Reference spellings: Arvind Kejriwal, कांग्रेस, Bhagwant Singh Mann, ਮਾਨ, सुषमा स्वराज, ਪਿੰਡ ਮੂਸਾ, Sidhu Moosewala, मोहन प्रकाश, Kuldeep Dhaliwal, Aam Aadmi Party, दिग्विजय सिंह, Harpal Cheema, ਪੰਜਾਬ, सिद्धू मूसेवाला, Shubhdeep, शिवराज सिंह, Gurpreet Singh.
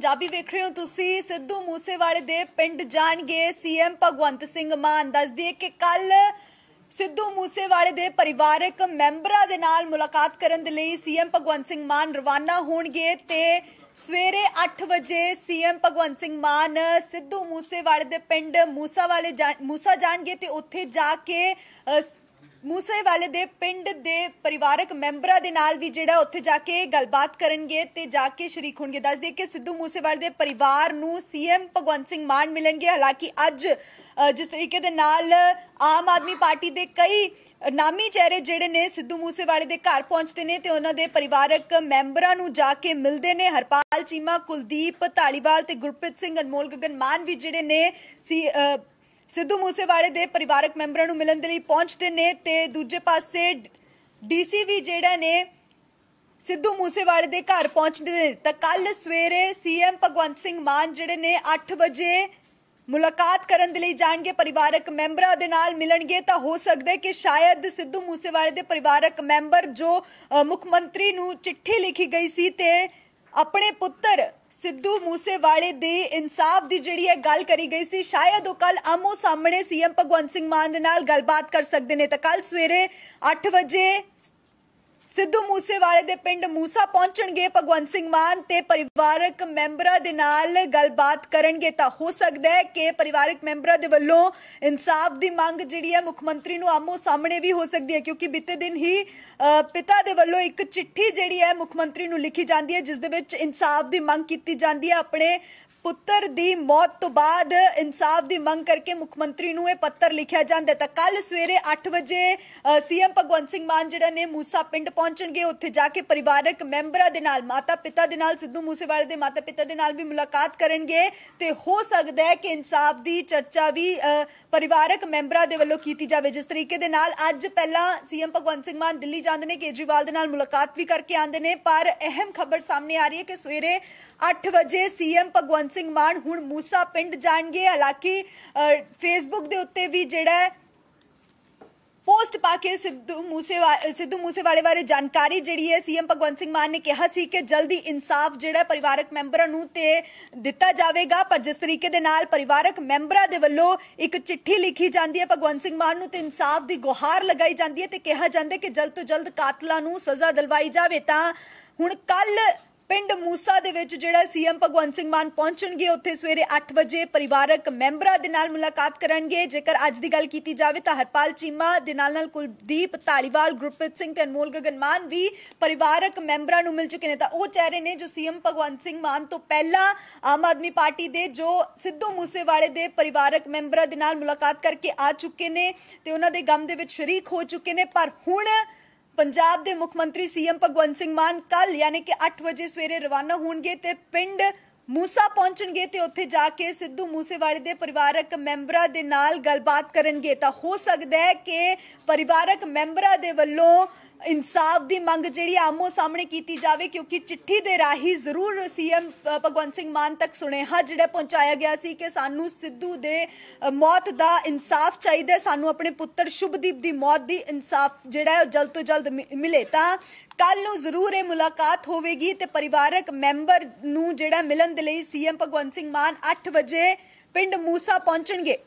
पंजाबी वेख रहे हो तुसी। सिद्धू मूसेवाले दे पिंड जाणगे सीएम भगवंत सिंह मान। दस दिए कि कल सिद्धू मूसेवाले दे परिवारक मैंबरां दे नाल मुलाकात करन दे लई सीएम भगवंत सिंह मान रवाना होणगे ते सवेरे 8 बजे सीएम भगवंत सिंह मान सिद्धू मूसेवाले दे पिंड मूसा जाणगे ते उत्थे जाके मूसेवाले दे पिंड दे परिवारक मैंबरां दे नाल वी जिहड़ा उत्थे जाके गलबात करनगे ते जाके शरीक होणगे। दस दे कि सिद्धू मूसेवाले दे परिवार नूं सीएम भगवंत सिंह मान मिलणगे। हालांकि अज जिस तरीके दे नाल आम आदमी पार्टी दे कई नामी चेहरे जिहड़े ने सिद्धू मूसेवाले दे घर पहुंचदे ने ते उन्हां दे परिवारक मैंबरां नूं जाके मिलदे ने। हरपाल चीमा, कुलदीप धालीवाल ते गुरप्रीत सिंह, अनमोल गगन मान वी जिहड़े ने सिद्धू मूसेवाले दे परिवारक मैंबरां नूं मिलण दे लई पहुंचदे ने ते दूजे पासे डीसी वी जिहड़ा ने सिद्धू मूसेवाले दे घर पहुंचदे ने। तां कल सवेरे सीएम भगवंत सिंह मान जिहड़े ने 8 बजे मुलाकात करन दे लई जाणगे, परिवारक मैंबरां दे नाल मिलणगे। तां हो सकदा है कि शायद सिद्धू मूसेवाले दे परिवारक मैंबर जो मुख्यमंत्री नूं चिट्ठी लिखी गई सी ते अपने पुत्तर सिद्धू मूसेवाले दे इंसाफ दी जिहड़ी है गल करी गई सी, शायद वो कल आमो सामने सीएम भगवंत सिंह मान दे नाल गलबात कर सकदे ने। तां कल सवेरे 8 बजे सिद्धू मूसेवाले दे पिंड मूसा पहुंचणगे भगवंत सिंह मान ते परिवारक मैंबरां दे नाल गलबात करनगे। तां हो सकदा है कि परिवारक मैंबरां दे वल्लों इंसाफ दी मंग जिहड़ी है मुख्यमंत्री नूं आमो सामने भी हो सकदी है, क्योंकि बीते दिन ही पिता दे वल्लों एक चिट्ठी जिहड़ी है मुख्यमंत्री नूं लिखी जांदी है, जिस दे विच इंसाफ दी मंग कीती जांदी है। अपने पुत्तर दी मौत तो बाद इंसाफ दी मंग करके मुख्यमंत्री नूं पत्र लिखिया जांदा। तां कल सवेरे 8 बजे सीएम भगवंत सिंह मान जिहड़ा ने मूसा पिंड पहुंचणगे। उत्थे जाके परिवारक मैंबरां दे नाल, माता पिता दे नाल, सिद्धू मूसेवाले दे माता पिता दे नाल भी मुलाकात करनगे ते हो सकदा है कि इंसाफ दी चर्चा भी परिवारक मैंबरां दे वल्लों कीती जावे। जिस तरीके दे नाल अज पहला सीएम भगवंत सिंह मान दिल्ली जांदे ने, केजरीवाल दे नाल मुलाकात भी करके आंदे ने, पर अहम खबर सामने आ रही है कि सवेरे 8 बजे सीएम भगवंत सिंह मान हुण मूसा पिंड जाणगे। हालांकि फेसबुक दे उत्ते भी जिहड़ा पोस्ट पाके सिद्धू मूसेवाले बारे जानकारी जिहड़ी है सीएम भगवंत सिंह मान ने कहा सी कि जल्दी इंसाफ जिहड़ा परिवारक मैंबरां नूं ते दिता जावेगा। पर जिस तरीके दे नाल परिवारक मैंबरां दे वल्लों एक चिट्ठी लिखी जांदी है भगवंत सिंह मान नूं ते इंसाफ दी गुहार लगाई जांदी है ते कहा जांदा कि जल्द तो जल्द कातलां नूं सज़ा दिलवाई जावे। तां हुण कल पिंड मूसा दे विच जिहड़ा सीएम भगवंत सिंह मान पहुंचणगे, उत्थे सवेरे 8 बजे परिवारक मैंबरां दे नाल मुलाकात करनगे। जेकर अज दी गल कीती जावे तां हरपाल चीमा दे नाल कुलदीप धालीवाल, गुरप्रीत सिंह ते अनमोल गगन मान भी परिवारक मैंबरां नूं मिल चुके ने। तां ओह चेहरे ने जो सीएम भगवंत सिंह मान तो पहला आम आदमी पार्टी दे जो सिद्धू मूसेवाले दे परिवारक मैंबरां दे नाल मुलाकात करके आ चुके ने ते उन्हां दे गम दे विच शरीक हो चुके ने। पर हुण पंजाब दे मुख्यमंत्री सीएम भगवंत सिंह मान कल यानी कि 8 बजे सवेरे रवाना होणगे ते पिंड मूसा पहुंचणगे ते उत्थे जाके सिद्धू मूसेवाले दे परिवारक मैंबरां दे नाल गलबात करनगे। तां हो सकदा है कि परिवारक मैंबरां दे वल्लों इंसाफ दी मंग जिहड़ी आमो सामने कीती जावे, क्योंकि चिट्ठी दे राही जरूर सीएम भगवंत सिंह मान तक सुनेहा जिहड़ा पहुंचाया गया सी कि सानू सिद्धू दे मौत दा इंसाफ चाहिदा, सानू अपने पुत्तर शुभदीप दी मौत दी इंसाफ जिहड़ा जल्द तो जल्द मिले। तां कल नूं जरूर ये मुलाकात होवेगी ते परिवारक मैंबर नूं जिहड़ा मिलन दे लई सीएम भगवंत सिंह मान 8 बजे पिंड मूसा पहुंचणगे।